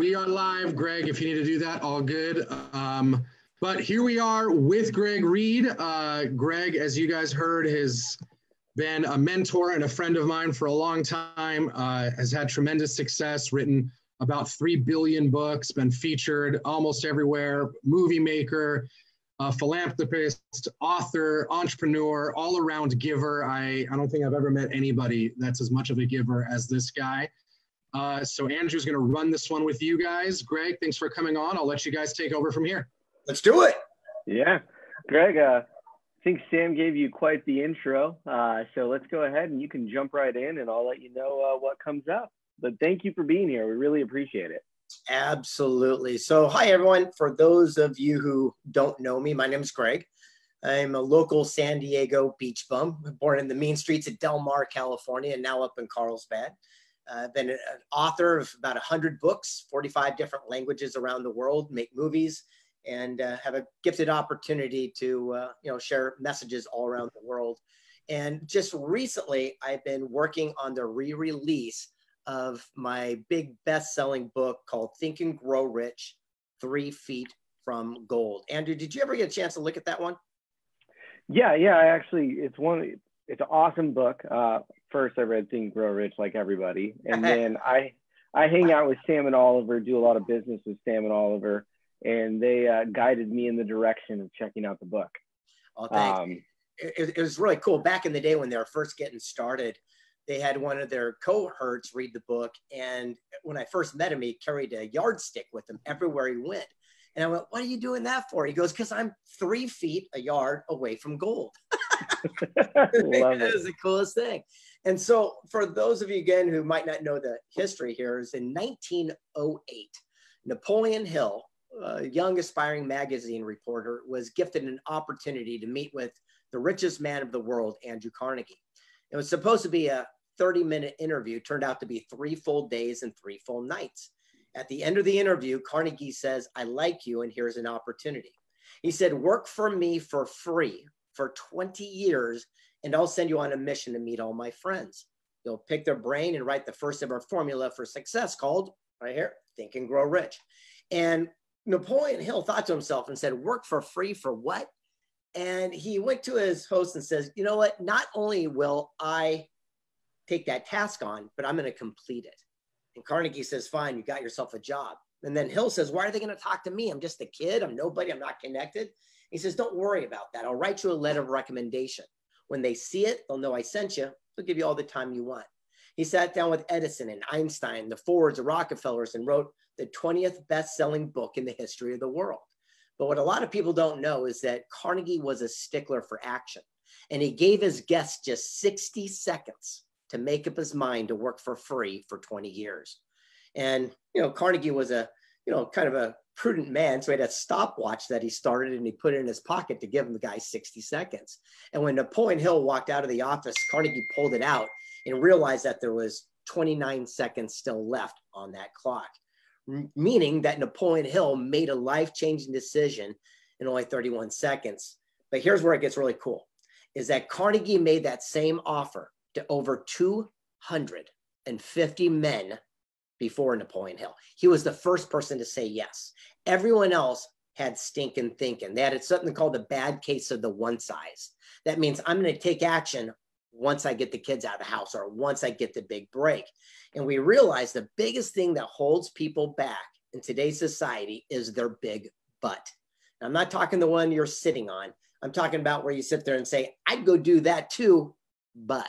We are live, Greg, if you need to do that, all good. But here we are with Greg Reid. Greg, as you guys heard, has been a mentor and a friend of mine for a long time, has had tremendous success, written about 3 billion books, been featured almost everywhere, movie maker, philanthropist, author, entrepreneur, all-around giver. I don't think I've ever met anybody that's as much of a giver as this guy. So Andrew's going to run this one with you guys. Greg, thanks for coming on. I'll let you guys take over from here. Let's do it. Yeah. Greg, I think Sam gave you quite the intro. So let's go ahead and you can jump right in and I'll let you know what comes up. But thank you for being here. We really appreciate it. Absolutely. So hi, everyone. For those of you who don't know me, my name is Greg. I'm a local San Diego beach bum, born in the mean streets of Del Mar, California, and now up in Carlsbad. I've been an author of about 100 books, 45 different languages around the world, make movies, and have a gifted opportunity to share messages all around the world. And just recently, I've been working on the re-release of my big best-selling book called Think and Grow Rich, 3 Feet from Gold. Andrew, did you ever get a chance to look at that one? Yeah, I actually, it's an awesome book. First, I read Think and Grow Rich like everybody. And then I hang out with Sam and Oliver, do a lot of business with Sam and Oliver, and they guided me in the direction of checking out the book. Oh, thanks. It was really cool. Back in the day when they were first getting started, they had one of their cohorts read the book. And when I first met him, he carried a yardstick with him everywhere he went. And I went, what are you doing that for? He goes, because I'm 3 feet a yard away from gold. That was the coolest thing. And so for those of you, again, who might not know the history here, is in 1908, Napoleon Hill, a young aspiring magazine reporter, was gifted an opportunity to meet with the richest man of the world, Andrew Carnegie. It was supposed to be a 30-minute interview, turned out to be 3 full days and 3 full nights. At the end of the interview, Carnegie says, I like you, and here's an opportunity. He said, work for me for free for 20 years, and I'll send you on a mission to meet all my friends. You'll pick their brain and write the first ever formula for success called, right here, Think and Grow Rich. And Napoleon Hill thought to himself and said, work for free for what? And he went to his host and says, you know what? Not only will I take that task on, but I'm going to complete it. And Carnegie says, fine, you got yourself a job. And then Hill says, why are they going to talk to me? I'm just a kid. I'm nobody. I'm not connected. He says, don't worry about that. I'll write you a letter of recommendation. When they see it, they'll know I sent you. They'll give you all the time you want. He sat down with Edison and Einstein, the Fords, the Rockefellers, and wrote the 20th best-selling book in the history of the world. But what a lot of people don't know is that Carnegie was a stickler for action, and he gave his guests just 60 seconds to make up his mind to work for free for 20 years. And, Carnegie was a, kind of a prudent man. So he had a stopwatch that he started and he put it in his pocket to give him the guy 60 seconds. And when Napoleon Hill walked out of the office, Carnegie pulled it out and realized that there was 29 seconds still left on that clock, meaning that Napoleon Hill made a life-changing decision in only 31 seconds. But here's where it gets really cool, is that Carnegie made that same offer to over 250 men before Napoleon Hill. He was the first person to say yes. Everyone else had stinking thinking. They had something called the bad case of the one size. That means I'm going to take action once I get the kids out of the house or once I get the big break. And we realize the biggest thing that holds people back in today's society is their big butt. And I'm not talking the one you're sitting on. I'm talking about where you sit there and say, I'd go do that too, but.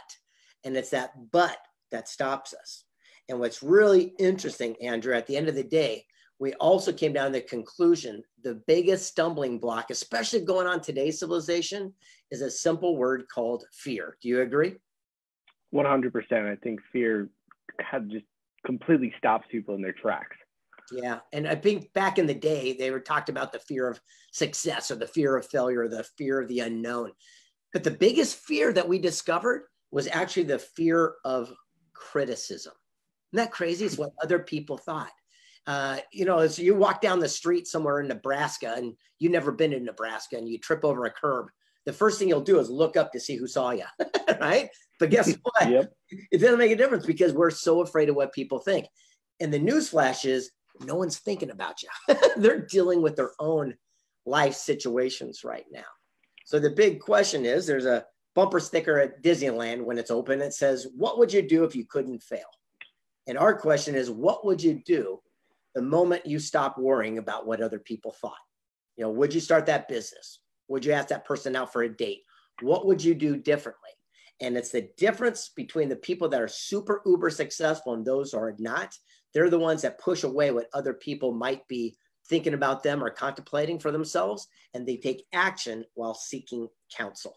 And it's that but that stops us. And what's really interesting, Andrew, at the end of the day, we also came down to the conclusion, the biggest stumbling block, especially going on today's civilization, is a simple word called fear. Do you agree? 100%. I think fear just completely stops people in their tracks. Yeah. And I think back in the day, they were talked about the fear of success or the fear of failure, or the fear of the unknown. But the biggest fear that we discovered was actually the fear of criticism. Isn't that crazy? It's what other people thought. As you walk down the street somewhere in Nebraska and you've never been in Nebraska and you trip over a curb, the first thing you'll do is look up to see who saw you, right? But guess what? Yep. It doesn't make a difference because we're so afraid of what people think. And the newsflash is no one's thinking about you. They're dealing with their own life situations right now. So the big question is, there's a bumper sticker at Disneyland when it's open. It says, what would you do if you couldn't fail? And our question is, what would you do the moment you stop worrying about what other people thought? You know, would you start that business? Would you ask that person out for a date? What would you do differently? And it's the difference between the people that are super uber successful and those who are not. They're the ones that push away what other people might be thinking about them or contemplating for themselves, and they take action while seeking counsel.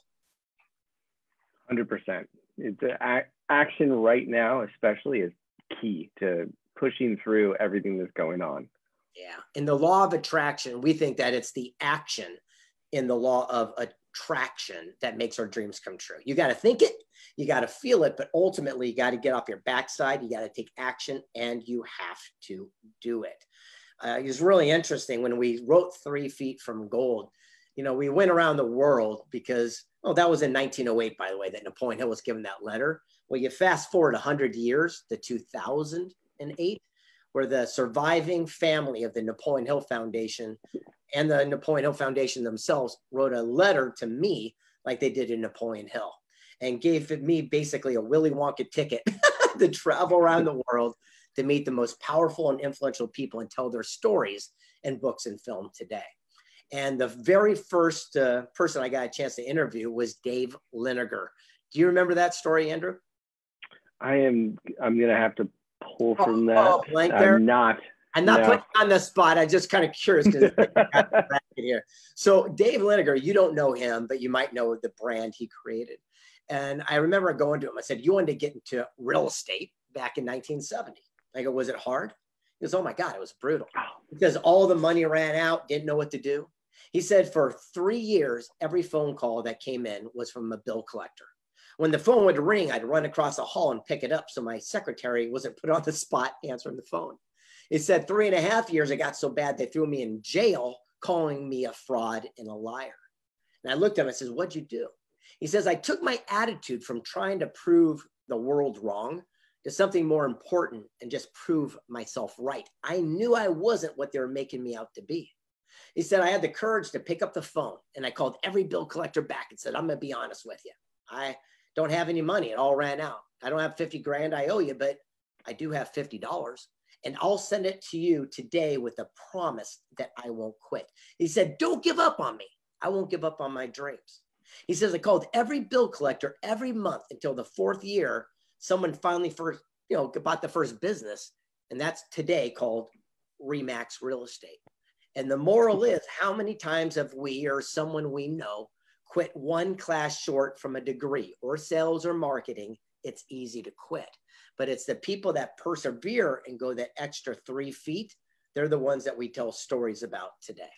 100%. It's action right now, especially, is key to pushing through everything that's going on. Yeah. In the law of attraction, we think that it's the action in the law of attraction that makes our dreams come true. You got to think it, you got to feel it, but ultimately you got to get off your backside. You got to take action, and you have to do it. It was really interesting when we wrote 3 Feet from Gold. You know, we went around the world because, oh, that was in 1908, by the way, that Napoleon Hill was given that letter. Well, you fast forward 100 years to 2008, where the surviving family of the Napoleon Hill Foundation and the Napoleon Hill Foundation themselves wrote a letter to me, like they did in Napoleon Hill, and gave me basically a Willy Wonka ticket to travel around the world to meet the most powerful and influential people and tell their stories in books and film today. And the very first person I got a chance to interview was Dave Liniger. Do you remember that story, Andrew? I'm going to have to pull from that. Oh, blank there? I'm not putting you on the spot. I'm just kind of curious. Here. So Dave Liniger, you don't know him, but you might know the brand he created. And I remember going to him. I said, you wanted to get into real estate back in 1970. I go, was it hard? He goes, oh my God, it was brutal. Because all the money ran out, didn't know what to do. He said for 3 years, every phone call that came in was from a bill collector. When the phone would ring, I'd run across the hall and pick it up so my secretary wasn't put on the spot answering the phone. He said 3.5 years, it got so bad they threw me in jail, calling me a fraud and a liar. And I looked at him, I said, what'd you do? He says, I took my attitude from trying to prove the world wrong to something more important and just prove myself right. I knew I wasn't what they were making me out to be. He said, I had the courage to pick up the phone and I called every bill collector back and said, I'm gonna be honest with you. I don't have any money, it all ran out. I don't have 50 grand I owe you, but I do have $50 and I'll send it to you today with the promise that I won't quit. He said, don't give up on me. I won't give up on my dreams. He says, I called every bill collector every month until the fourth year someone finally bought the first business, and that's today called Remax Real Estate. And the moral is, how many times have we or someone we know quit one class short from a degree or sales or marketing? It's easy to quit, but it's the people that persevere and go that extra 3 feet. They're the ones that we tell stories about today.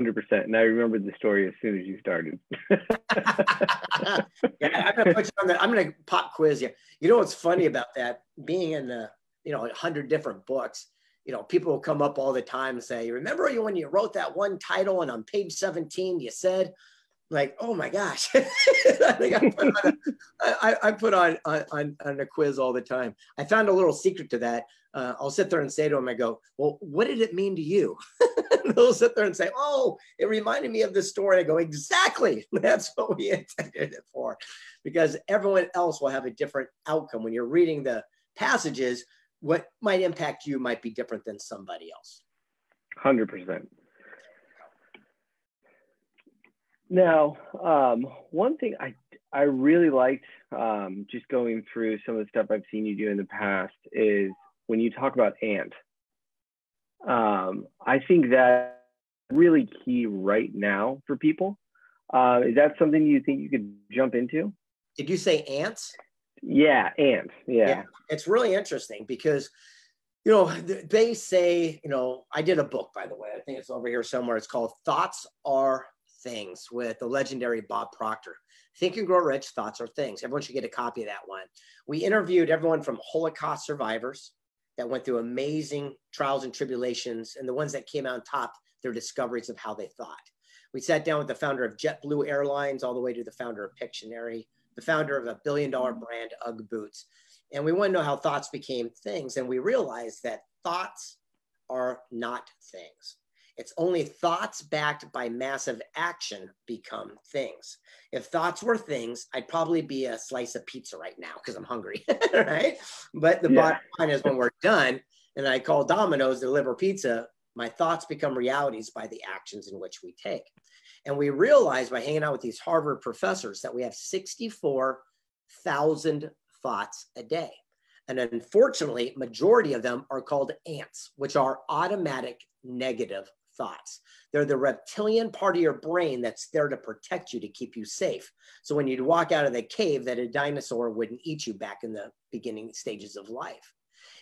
100%. And I remembered the story as soon as you started. Yeah, I'm gonna put you on that. I'm gonna pop quiz you. You know what's funny about that? Being in the 100 different books, people will come up all the time and say, "Remember when you wrote that one title and on page 17 you said," like, "Oh my gosh!" I think I put on a quiz all the time. I found a little secret to that. I'll sit there and say to them, I go, "Well, what did it mean to you?" They'll sit there and say, oh, it reminded me of this story. I go, exactly. That's what we intended it for. Because everyone else will have a different outcome. When you're reading the passages, what might impact you might be different than somebody else. 100%. Now, one thing I really liked, just going through some of the stuff I've seen you do in the past, is when you talk about ant. I think that's really key right now for people. Is that something you think you could jump into? Did you say ants? Yeah, ants. Yeah. It's really interesting because, they say, I did a book, by the way, I think it's over here somewhere. It's called Thoughts Are Things with the legendary Bob Proctor. Think and Grow Rich, Thoughts Are Things. Everyone should get a copy of that one. We interviewed everyone from Holocaust survivors that went through amazing trials and tribulations, and the ones that came out on top, their discoveries of how they thought. We sat down with the founder of JetBlue Airlines, all the way to the founder of Pictionary, the founder of a $1 billion brand, Ugg Boots. And we want to know how thoughts became things. And we realized that thoughts are not things. It's only thoughts backed by massive action become things. If thoughts were things, I'd probably be a slice of pizza right now because I'm hungry, right? But the bottom line is when we're done and I call Domino's to deliver pizza, my thoughts become realities by the actions in which we take. And we realize by hanging out with these Harvard professors that we have 64,000 thoughts a day. And unfortunately, majority of them are called ANTs, which are automatic negative thoughts. They're the reptilian part of your brain that's there to protect you, to keep you safe. So when you'd walk out of the cave, that a dinosaur wouldn't eat you back in the beginning stages of life.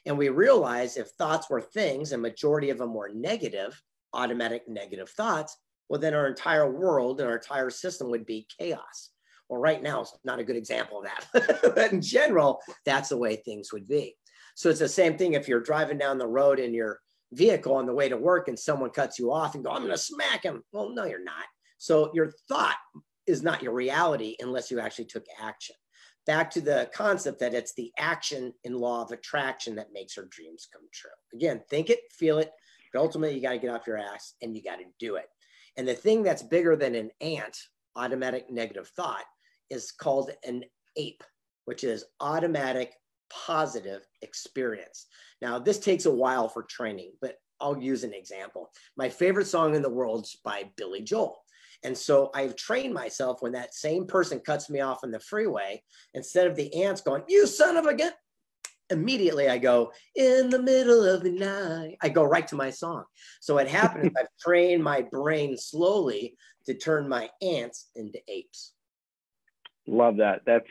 And we realize if thoughts were things and majority of them were negative, automatic negative thoughts, well, then our entire world and our entire system would be chaos. Well, right now, it's not a good example of that. But in general, that's the way things would be. So it's the same thing if you're driving down the road in your vehicle on the way to work and someone cuts you off and go, I'm going to smack him. Well, no, you're not. So your thought is not your reality unless you actually took action. Back to the concept that it's the action in law of attraction that makes our dreams come true. Again, think it, feel it, but ultimately you got to get off your ass and you got to do it. And the thing that's bigger than an ant, automatic negative thought, is called an APE, which is automatic positive experience. Now, this takes a while for training, but I'll use an example. My favorite song in the world is by Billy Joel. And so I've trained myself when that same person cuts me off on the freeway, instead of the ants going, you son of a gun, immediately I go, in the middle of the night, I go right to my song. So what happened is I've trained my brain slowly to turn my ants into apes. Love that. That's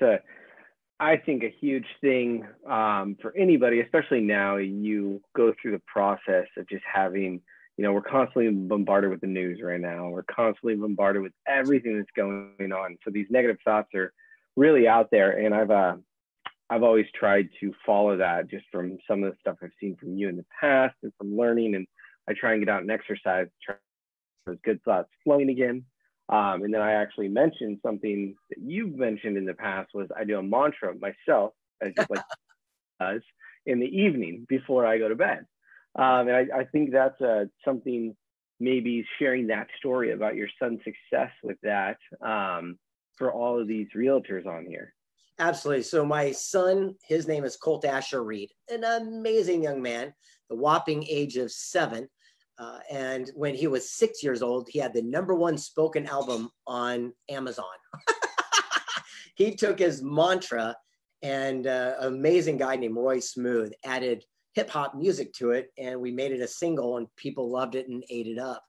I think a huge thing for anybody, especially now. You go through the process of just having, you know, we're constantly bombarded with the news right now. We're constantly bombarded with everything that's going on. So these negative thoughts are really out there. And I've always tried to follow that just from some of the stuff I've seen from you in the past and from learning. And I try and get out and exercise, try those good thoughts flowing again. And then I actually mentioned something that you've mentioned in the past was I do a mantra myself, as just like does in the evening before I go to bed. And I think that's something, maybe sharing that story about your son's success with that for all of these realtors on here. Absolutely. So my son, his name is Colt Asher Reed, an amazing young man, the whopping age of 7. And when he was 6 years old, he had the #1 spoken album on Amazon. He took his mantra and an amazing guy named Roy Smooth added hip hop music to it. And we made it a single and people loved it and ate it up.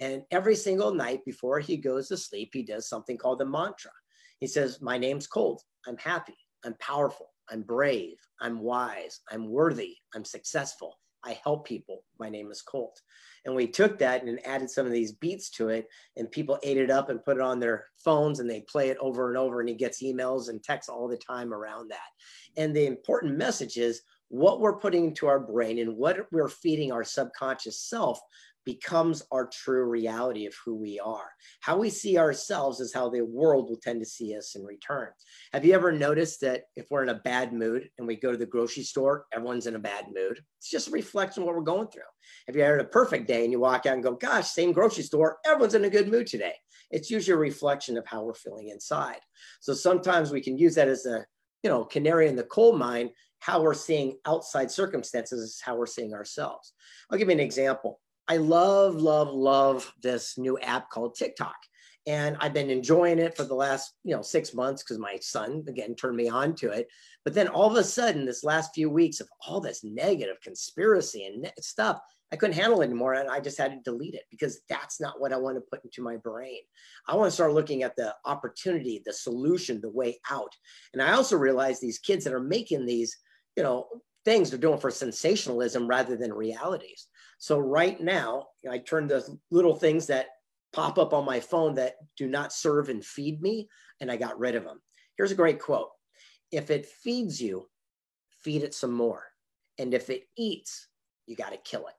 And every single night before he goes to sleep, he does something called the mantra. He says, my name's Colt. I'm happy. I'm powerful. I'm brave. I'm wise. I'm worthy. I'm successful. I help people. My name is Colt. And we took that and added some of these beats to it, and people ate it up and put it on their phones and they play it over and over, and he gets emails and texts all the time around that. And the important message is what we're putting into our brain and what we're feeding our subconscious self becomes our true reality of who we are. How we see ourselves is how the world will tend to see us in return. Have you ever noticed that if we're in a bad mood and we go to the grocery store, everyone's in a bad mood? It's just a reflection of what we're going through. If you had a perfect day and you walk out and go, gosh, same grocery store, everyone's in a good mood today. It's usually a reflection of how we're feeling inside. So sometimes we can use that as a, you know, canary in the coal mine. How we're seeing outside circumstances is how we're seeing ourselves. I'll give you an example. I love, love, love this new app called TikTok. And I've been enjoying it for the last, 6 months because my son, again, turned me on to it. But then all of a sudden, this last few weeks of all this negative conspiracy and stuff, I couldn't handle it anymore. And I just had to delete it because that's not what I want to put into my brain. I want to start looking at the opportunity, the solution, the way out. And I also realized these kids that are making these, things they're doing for sensationalism rather than realities. So right now, I turn the little things that pop up on my phone that do not serve and feed me, and I got rid of them. Here's a great quote. If it feeds you, feed it some more. And if it eats, you got to kill it.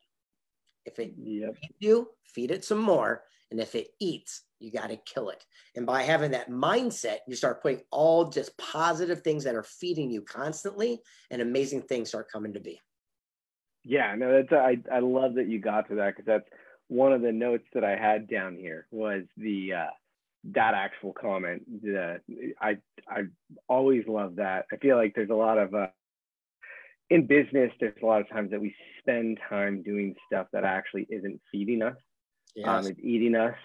If it feeds you, feed it some more. And if it eats, you got to kill it. And by having that mindset, you start putting all just positive things that are feeding you constantly, and amazing things start coming to be. Yeah, no, that's I love that you got to that, because that's one of the notes that I had down here was the that actual comment. I always love that. I feel like there's a lot of in business, there's a lot of times that we spend time doing stuff that actually isn't feeding us. Yes. It's eating us,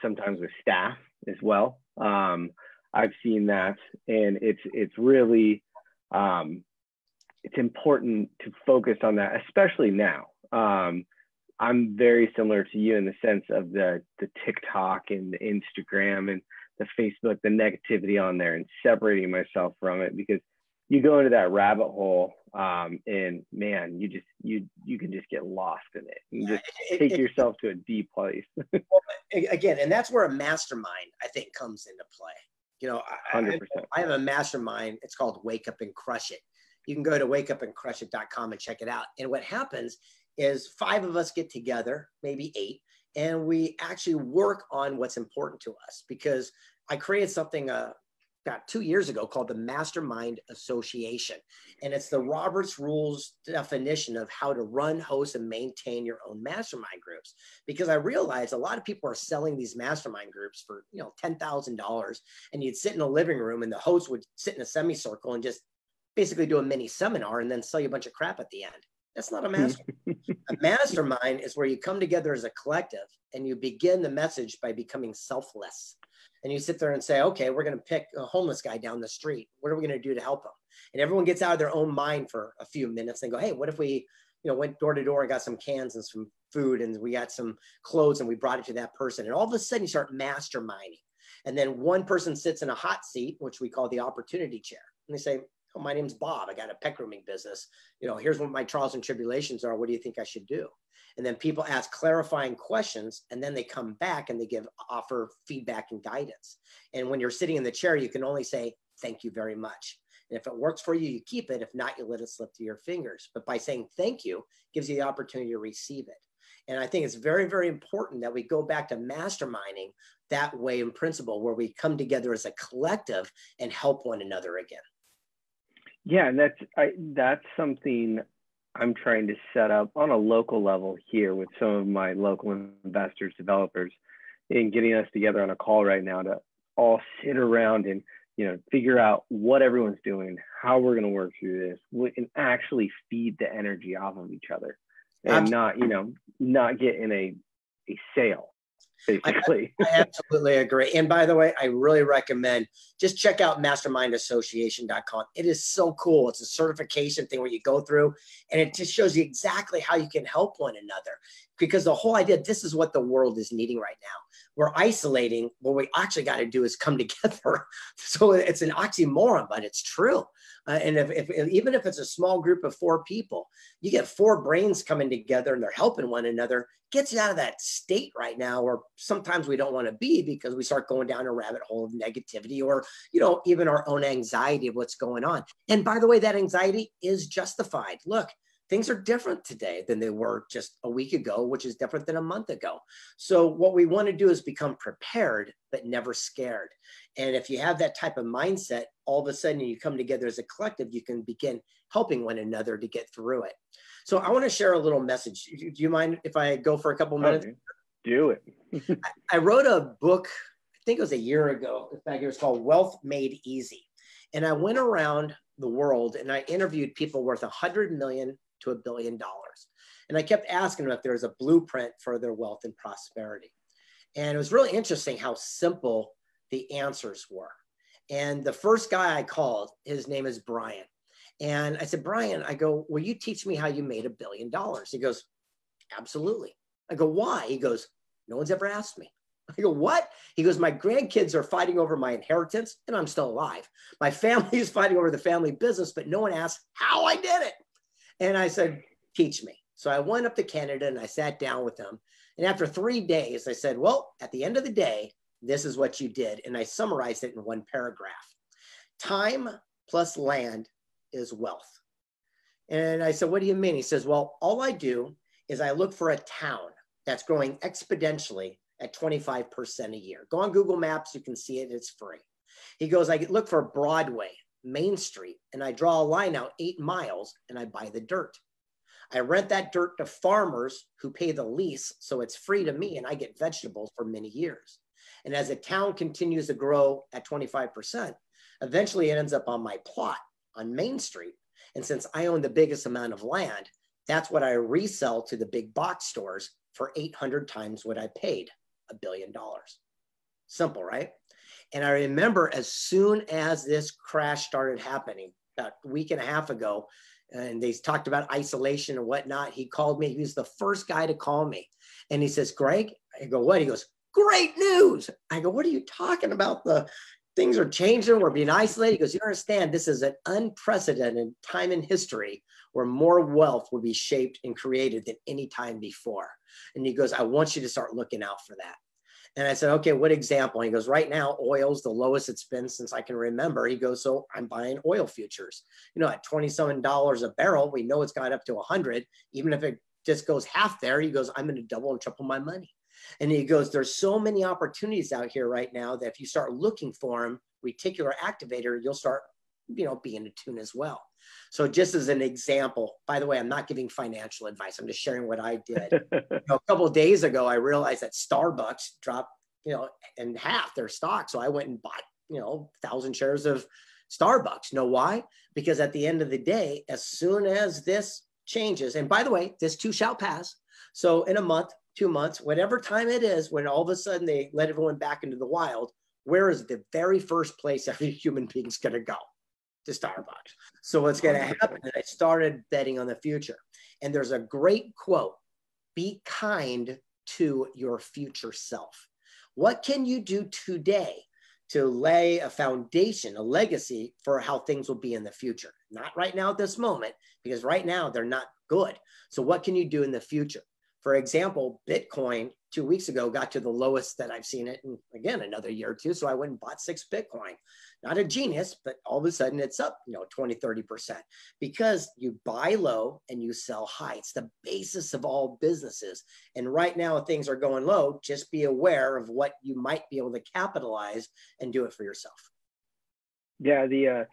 sometimes with staff as well. I've seen that, and it's really it's important to focus on that, especially now. I'm very similar to you in the sense of the TikTok and the Instagram and the Facebook, the negativity on there, and separating myself from it, because you go into that rabbit hole, and man, you can just get lost in it and just take yourself to a deep place. Again, and that's where a mastermind, I think, comes into play. You know, 100%. I have a mastermind. It's called Wake Up and Crush It. You can go to wakeupandcrushit.com and check it out. And what happens is 5 of us get together, maybe 8, and we actually work on what's important to us, because I created something about 2 years ago called the Mastermind Association. And it's the Roberts Rules definition of how to run, host, and maintain your own mastermind groups. Because I realized a lot of people are selling these mastermind groups for, you know, $10,000, and you'd sit in a living room and the host would sit in a semicircle and just basically do a mini seminar and then sell you a bunch of crap at the end. That's not a mastermind. A mastermind is where you come together as a collective and you begin the message by becoming selfless. And you sit there and say, okay, we're going to pick a homeless guy down the street. What are we going to do to help him? And everyone gets out of their own mind for a few minutes and go, hey, what if we, you know, went door to door and got some cans and some food, and we got some clothes, and we brought it to that person. And all of a sudden you start masterminding. And then one person sits in a hot seat, which we call the opportunity chair. And they say, oh, my name's Bob. I got a pet grooming business. You know, here's what my trials and tribulations are. What do you think I should do? And then people ask clarifying questions, and then they come back and they offer feedback and guidance. And when you're sitting in the chair, you can only say, thank you very much. And if it works for you, you keep it. If not, you let it slip through your fingers. But by saying thank you, gives you the opportunity to receive it. And I think it's very, very important that we go back to masterminding that way in principle, where we come together as a collective and help one another again. Yeah, and that's something I'm trying to set up on a local level here with some of my local investors, developers, and getting us together on a call right now to all sit around and, you know, figure out what everyone's doing, how we're going to work through this, and actually feed the energy off of each other, and not get in a sale. Basically. I absolutely agree. And by the way, I really recommend just check out mastermindassociation.com. It is so cool. It's a certification thing where you go through, and it just shows you exactly how you can help one another. Because the whole idea, this is what the world is needing right now. We're isolating. What we actually got to do is come together. So it's an oxymoron, but it's true. And even if it's a small group of 4 people, you get 4 brains coming together and they're helping one another, gets you out of that state right now, or sometimes we don't want to be, because we start going down a rabbit hole of negativity, or, you know, even our own anxiety of what's going on. And by the way, that anxiety is justified. Look, things are different today than they were just a week ago, which is different than a month ago. So what we want to do is become prepared, but never scared. And if you have that type of mindset, all of a sudden you come together as a collective, you can begin helping one another to get through it. So I want to share a little message. Do you mind if I go for a couple minutes? Okay. Do it. I wrote a book, I think it was a year ago. In fact, it was called Wealth Made Easy. And I went around the world and I interviewed people worth $100 million to $1 billion. And I kept asking them if there was a blueprint for their wealth and prosperity. And it was really interesting how simple the answers were. And the first guy I called, his name is Brian. And I said, Brian, I go, will you teach me how you made $1 billion? He goes, absolutely. I go, why? He goes, no one's ever asked me. I go, what? He goes, my grandkids are fighting over my inheritance and I'm still alive. My family is fighting over the family business, but no one asked how I did it. And I said, teach me. So I went up to Canada and I sat down with him. And after 3 days, I said, well, at the end of the day, this is what you did. And I summarized it in one paragraph. Time plus land is wealth. And I said, what do you mean? He says, well, all I do is I look for a town that's growing exponentially at 25% a year. Go on Google Maps, you can see it, it's free. He goes, I look for Broadway, Main Street, and I draw a line out 8 miles and I buy the dirt. I rent that dirt to farmers who pay the lease, so it's free to me and I get vegetables for many years. And as the town continues to grow at 25%, eventually it ends up on my plot on Main Street. And since I own the biggest amount of land, that's what I resell to the big box stores for 800 times what I paid, $1 billion. Simple, right? And I remember as soon as this crash started happening, about a week and a half ago, and they talked about isolation and whatnot, he called me. He was the first guy to call me. And he says, Greg, I go, what? He goes, great news. I go, what are you talking about? The things are changing. We're being isolated. He goes, you understand, this is an unprecedented time in history where more wealth will be shaped and created than any time before. And he goes, I want you to start looking out for that. And I said, okay, what example? And he goes, right now, oil's the lowest it's been since I can remember. He goes, so I'm buying oil futures, you know, at $27 a barrel. We know it's gone up to 100. Even if it just goes half there, he goes, I'm going to double and triple my money. And he goes, there's so many opportunities out here right now that if you start looking for them, reticular activator, you'll start, you know, being attuned as well. So just as an example, by the way, I'm not giving financial advice. I'm just sharing what I did. You know, a couple of days ago, I realized that Starbucks dropped, you know, in half their stock. So I went and bought, you know, 1,000 shares of Starbucks. Know why? Because at the end of the day, as soon as this changes, and by the way, this too shall pass. So in a month, 2 months, whatever time it is, when all of a sudden they let everyone back into the wild, where is the very first place every human being is going to go? To Starbucks. So what's going to happen is I started betting on the future. And there's a great quote, be kind to your future self. What can you do today to lay a foundation, a legacy for how things will be in the future? Not right now at this moment, because right now they're not good. So what can you do in the future? For example, Bitcoin 2 weeks ago got to the lowest that I've seen it in, again, another year or two. So I went and bought 6 Bitcoin. Not a genius, but all of a sudden it's up, you know, 20, 30%. Because you buy low and you sell high. It's the basis of all businesses. And right now things are going low. Just be aware of what you might be able to capitalize and do it for yourself. Yeah, the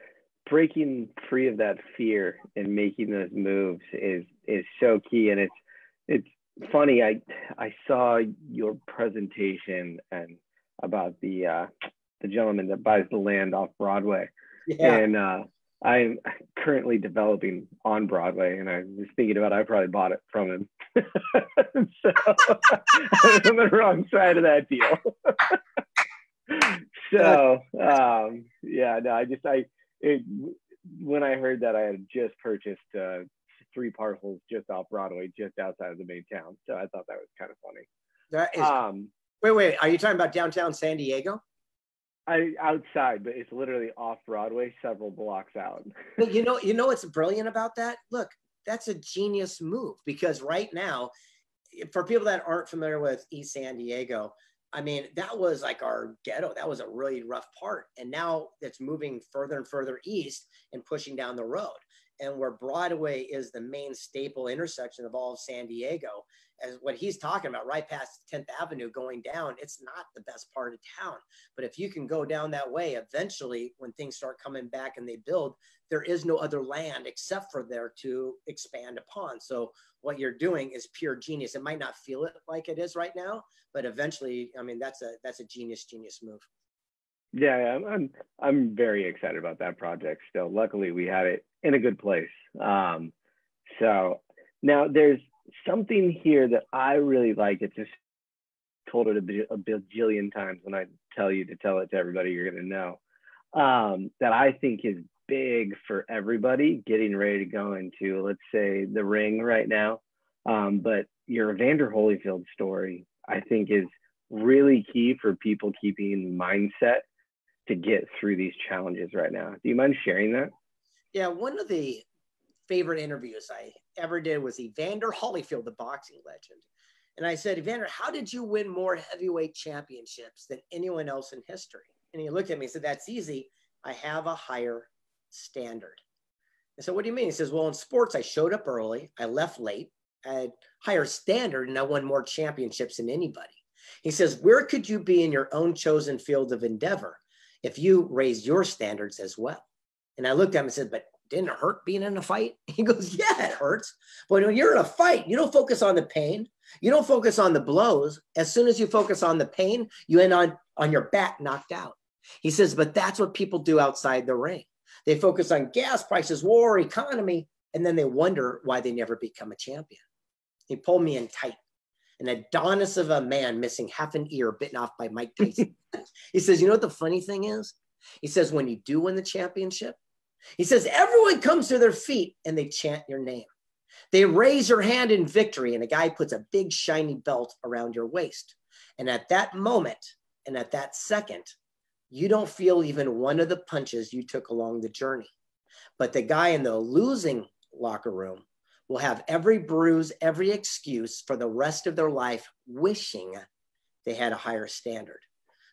breaking free of that fear and making those moves is so key. And it's funny, I saw your presentation and about the gentleman that buys the land off Broadway, yeah. And I'm currently developing on Broadway, and I was thinking about I probably bought it from him, so I'm on the wrong side of that deal. So yeah, no, when I heard that I had just purchased. 3 parcels just off Broadway, just outside of the main town. So I thought that was kind of funny. That is, wait, are you talking about downtown San Diego? Outside, but it's literally off Broadway, several blocks out. But you know what's brilliant about that? Look, that's a genius move because right now, for people that aren't familiar with East San Diego, I mean, that was like our ghetto. That was a really rough part. And now it's moving further and further east and pushing down the road. And where Broadway is the main staple intersection of all of San Diego, as what he's talking about, right past 10th Avenue going down, it's not the best part of town. But if you can go down that way, eventually when things start coming back and they build, there is no other land except for there to expand upon. So what you're doing is pure genius. It might not feel it like it is right now, but eventually, I mean, that's a genius move. Yeah, I'm very excited about that project still. Luckily, we had it in a good place. So now there's something here that I really like. It's just told it a bajillion times when I tell you to tell it to everybody, you're going to know. That I think is big for everybody getting ready to go into, let's say, the ring right now. But your Evander Holyfield story, I think, is really key for people keeping mindset to get through these challenges right now. Do you mind sharing that? Yeah, one of the favorite interviews I ever did was Evander Holyfield, the boxing legend. And I said, Evander, how did you win more heavyweight championships than anyone else in history? And he looked at me and said, that's easy. I have a higher standard. I said, what do you mean? He says, well, in sports, I showed up early, I left late, I had higher standard, and I won more championships than anybody. He says, where could you be in your own chosen field of endeavor if you raise your standards as well? And I looked at him and said, but didn't it hurt being in a fight? He goes, yeah, it hurts. But when you're in a fight, you don't focus on the pain. You don't focus on the blows. As soon as you focus on the pain, you end on your back knocked out. He says, but that's what people do outside the ring. They focus on gas prices, war, economy, and then they wonder why they never become a champion. He pulled me in tight. An Adonis of a man missing half an ear bitten off by Mike Tyson. He says, you know what the funny thing is? He says, when you do win the championship, he says, everyone comes to their feet and they chant your name. They raise your hand in victory and a guy puts a big shiny belt around your waist. And at that moment, and at that second, you don't feel even one of the punches you took along the journey. But the guy in the losing locker room will have every bruise, every excuse for the rest of their life, wishing they had a higher standard.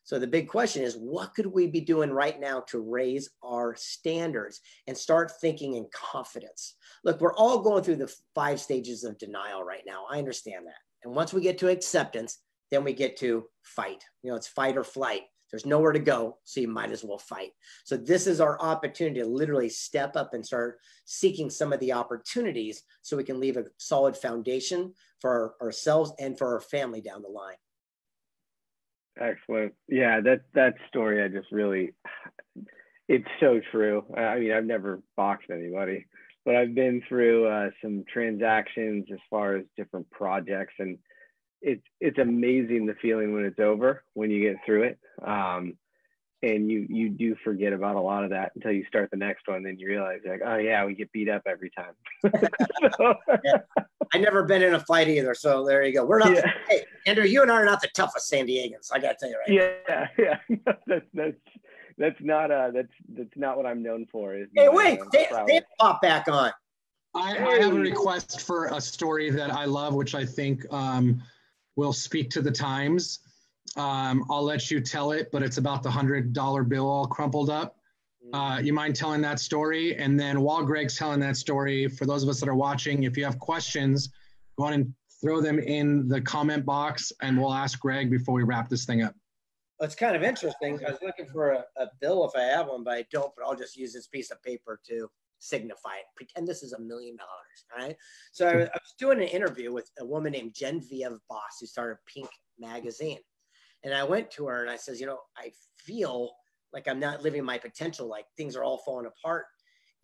So the big question is, what could we be doing right now to raise our standards and start thinking in confidence? Look, we're all going through the 5 stages of denial right now. I understand that. And once we get to acceptance, then we get to fight. You know, it's fight or flight. There's nowhere to go, so you might as well fight. So this is our opportunity to literally step up and start seeking some of the opportunities so we can leave a solid foundation for ourselves and for our family down the line. Excellent. Yeah, that story, I just really, it's so true. I mean, I've never boxed anybody, but I've been through some transactions as far as different projects, and it's amazing the feeling when it's over, when you get through it, and you do forget about a lot of that until you start the next one. Then you realize, like, oh yeah, we get beat up every time. Yeah. I've never been in a fight either, so there you go. We're not. Yeah. Hey, Andrew, you and I are not the toughest San Diegans. I gotta tell you, right? Yeah. That's not what I'm known for. Is hey, wait, they pop back on. I have a request for a story that I love, which I think will speak to the times. I'll let you tell it, but it's about the $100 bill all crumpled up. You mind telling that story? And then while Greg's telling that story, for those of us that are watching, if you have questions, go on and throw them in the comment box, and we'll ask Greg before we wrap this thing up. Well, it's kind of interesting. I was looking for a bill if I have one, but I don't, but I'll just use this piece of paper to signify it. Pretend this is $1 million, all right? So I was doing an interview with a woman named Genevieve Boss, who started Pink Magazine. And I went to her and I says, you know, I feel like I'm not living my potential, like things are all falling apart.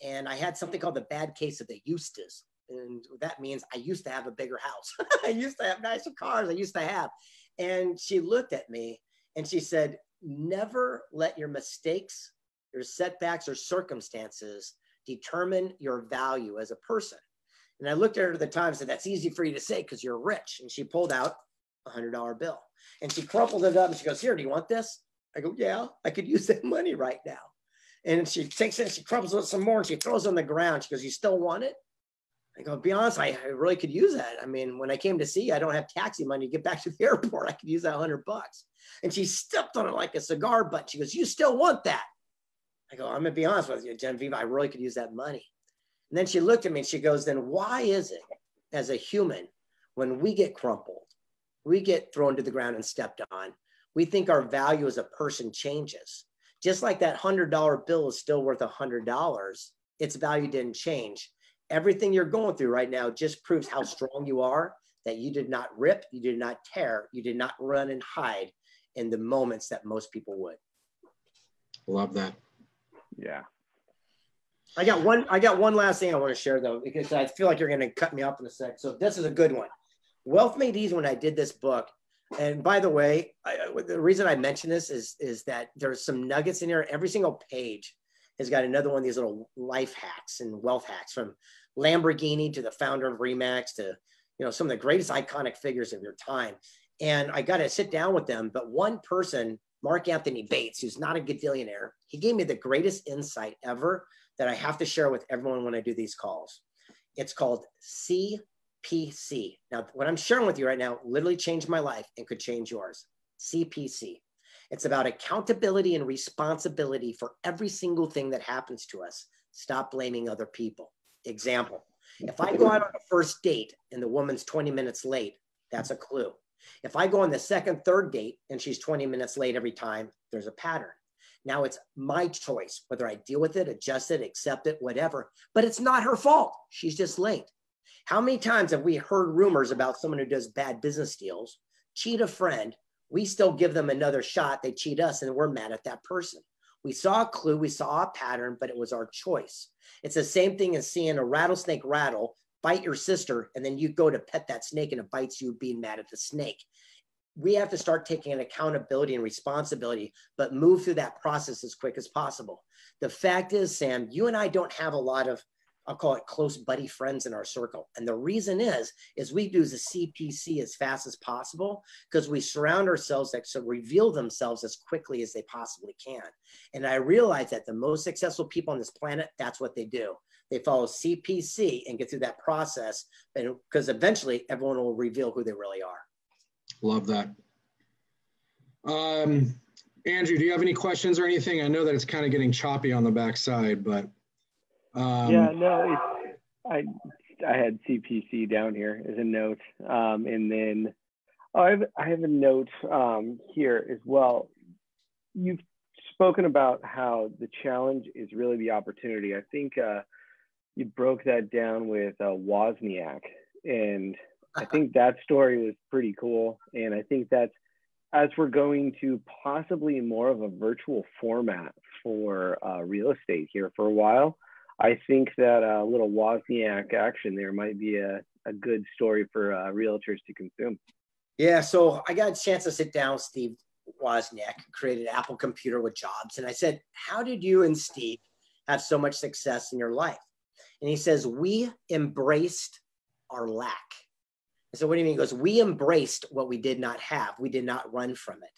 And I had something called the bad case of the Eustace. And that means I used to have a bigger house. I used to have nicer cars. I used to have. And she looked at me and she said, never let your mistakes, your setbacks, or circumstances determine your value as a person. And I looked at her at the time and said, that's easy for you to say because you're rich. And she pulled out a $100 bill. And she crumpled it up and she goes, here, do you want this? I go, yeah, I could use that money right now. And she takes it and she crumples it some more and she throws it on the ground. She goes, you still want it? I go, be honest, I really could use that. I mean, when I came to see you, I don't have taxi money to get back to the airport. I could use that $100. And she stepped on it like a cigar butt. She goes, you still want that? I go, I'm going to be honest with you, Genevieve, I really could use that money. And then she looked at me and she goes, then why is it as a human, when we get crumpled, we get thrown to the ground and stepped on, we think our value as a person changes. Just like that $100 bill is still worth $100, its value didn't change. Everything you're going through right now just proves how strong you are, that you did not rip, you did not tear, you did not run and hide in the moments that most people would. Love that. Yeah. I got one last thing I want to share though, because I feel like you're going to cut me off in a sec. So this is a good one. Wealth Made Easy, when I did this book. And by the way, the reason I mention this is that there's some nuggets in here. Every single page has got another one of these little life hacks and wealth hacks, from Lamborghini to the founder of Remax to, you know, some of the greatest iconic figures of your time. And I got to sit down with them. But one person, Mark Anthony Bates, who's not a gazillionaire, he gave me the greatest insight ever that I have to share with everyone when I do these calls. It's called CPC. Now, what I'm sharing with you right now literally changed my life and could change yours. CPC. It's about accountability and responsibility for every single thing that happens to us. Stop blaming other people. Example, if I go out on a first date and the woman's 20 minutes late, that's a clue. If I go on the second, third date and she's 20 minutes late every time, there's a pattern. Now it's my choice whether I deal with it, adjust it, accept it, whatever, but it's not her fault. She's just late. How many times have we heard rumors about someone who does bad business deals, cheat a friend, we still give them another shot, they cheat us, and we're mad at that person. We saw a clue, we saw a pattern, but it was our choice. It's the same thing as seeing a rattlesnake rattle, bite your sister, and then you go to pet that snake and it bites you, being mad at the snake. We have to start taking an accountability and responsibility, but move through that process as quick as possible. The fact is, Sam, you and I don't have a lot of, I'll call it close buddy friends in our circle. And the reason is we do the CPC as fast as possible because we surround ourselves that should reveal themselves as quickly as they possibly can. And I realize that the most successful people on this planet, that's what they do. They follow CPC and get through that process because eventually everyone will reveal who they really are. Love that. Andrew, do you have any questions or anything? I know that it's kind of getting choppy on the backside, but. Yeah, no, I had CPC down here as a note, and then I have a note here as well. You've spoken about how the challenge is really the opportunity. I think you broke that down with Wozniak, and I think that story was pretty cool. And I think that's as we're going to possibly more of a virtual format for real estate here for a while. I think that a little Wozniak action there might be a good story for realtors to consume. Yeah, so I got a chance to sit down with Steve Wozniak, who created Apple Computer with Jobs. And I said, how did you and Steve have so much success in your life? And he says, we embraced our lack. I said, what do you mean? He goes, we embraced what we did not have. We did not run from it.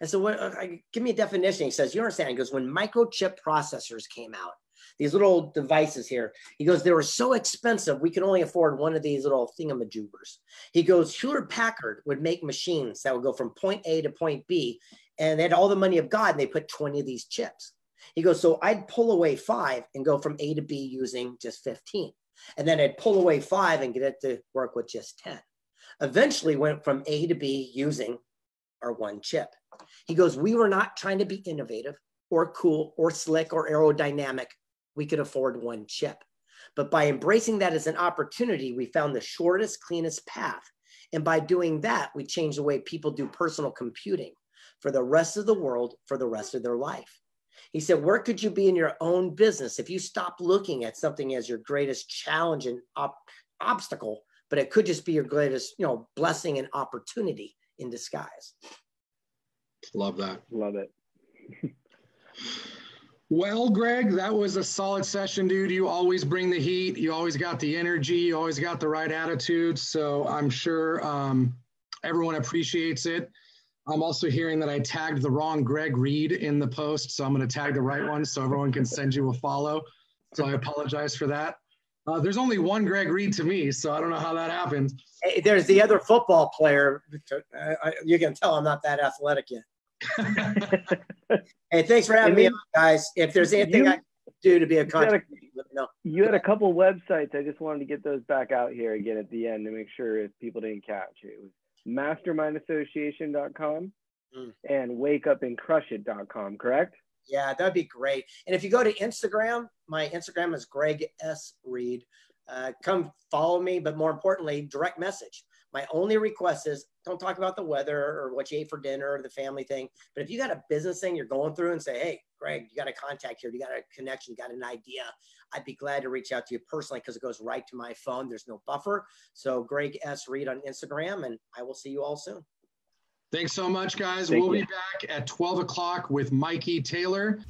And so give me a definition. He says, you understand? He goes, when microchip processors came out, these little devices here. He goes, they were so expensive. We could only afford one of these little thingamajoobers. He goes, Hewlett Packard would make machines that would go from point A to point B. And they had all the money of God. And they put 20 of these chips. He goes, so I'd pull away 5 and go from A to B using just 15. And then I'd pull away 5 and get it to work with just 10. Eventually went from A to B using our one chip. He goes, we were not trying to be innovative or cool or slick or aerodynamic. We could afford one chip. But by embracing that as an opportunity, we found the shortest, cleanest path. And by doing that, we changed the way people do personal computing for the rest of the world, for the rest of their life. He said, where could you be in your own business if you stop looking at something as your greatest challenge and obstacle, but it could just be your greatest, you know, blessing and opportunity in disguise. Love that. Love it. Well, Greg, that was a solid session, dude. You always bring the heat. You always got the energy. You always got the right attitude. So I'm sure everyone appreciates it. I'm also hearing that I tagged the wrong Greg Reid in the post. So I'm going to tag the right one so everyone can send you a follow. So I apologize for that. There's only one Greg Reid to me, so I don't know how that happened. Hey, there's the other football player. You can tell I'm not that athletic yet. Hey, thanks for having me on, guys. If there's anything I can do to be a contributor, let me know. You had a couple websites. I just wanted to get those back out here again at the end to make sure if people didn't catch it. It was mastermindassociation.com and wakeupandcrushit.com, correct? Yeah, that'd be great. And if you go to Instagram, my Instagram is Greg S. Reed. Come follow me, but more importantly, direct message. My only request is don't talk about the weather or what you ate for dinner or the family thing. But if you got a business thing you're going through and say, hey, Greg, you got a contact here. You got a connection, you got an idea. I'd be glad to reach out to you personally because it goes right to my phone. There's no buffer. So Greg S. Reed on Instagram, and I will see you all soon. Thanks so much, guys. We'll be back at 12 o'clock with Mikey Taylor.